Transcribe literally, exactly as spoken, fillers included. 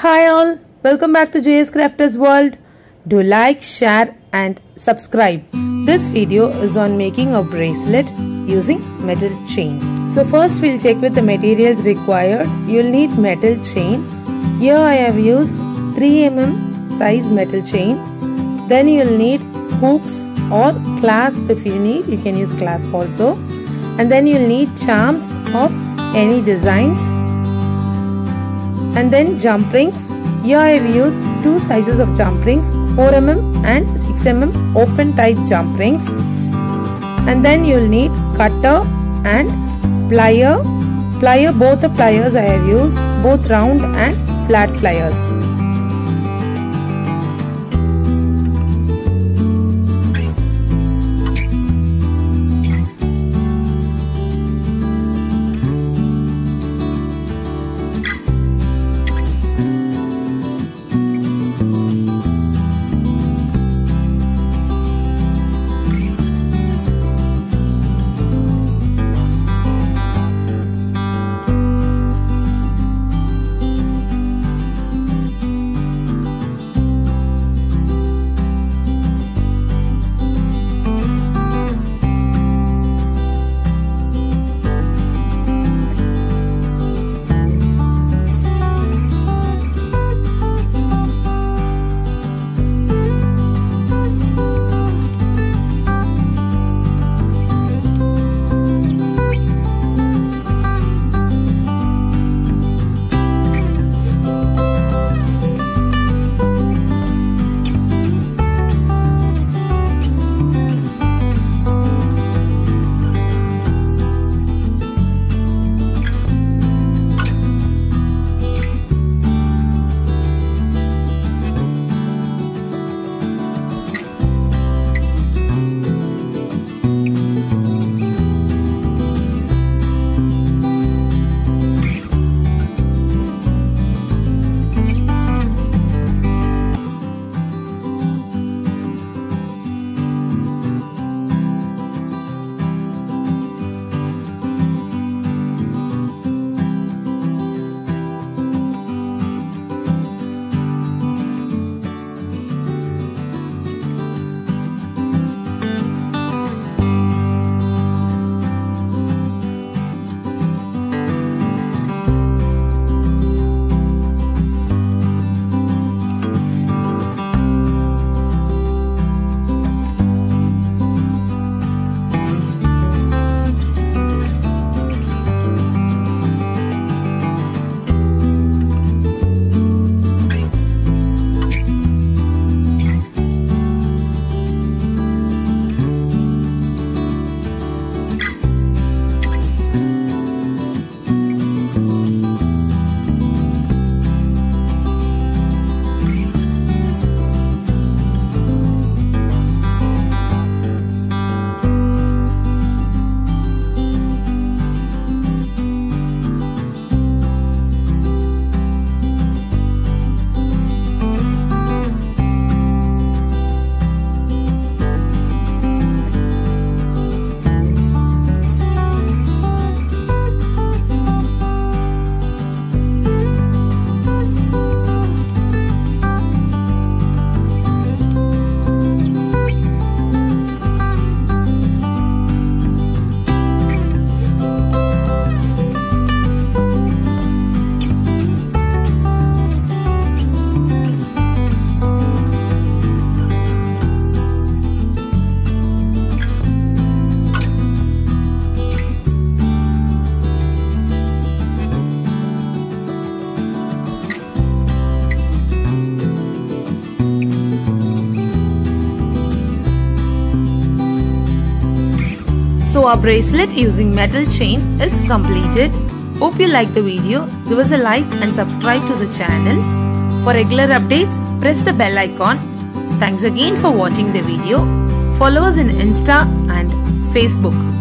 Hi all, welcome back to J S Crafters World. Do like, share and subscribe. This video is on making a bracelet using metal chain. So first we'll check with the materials required. You'll need metal chain. Here I have used three millimeter size metal chain. Then you'll need hooks or clasp if you need. You can use clasp also. And then you'll need charms of any designs. And then jump rings. Here I have used two sizes of jump rings, four millimeter and six millimeter open type jump rings. And then you will need cutter and plier. Plier, both the pliers I have used, both round and flat pliers. So our bracelet using metal chain is completed. Hope you liked the video. Give us a like and subscribe to the channel. For regular updates, press the bell icon. Thanks again for watching the video. Follow us on Insta and Facebook.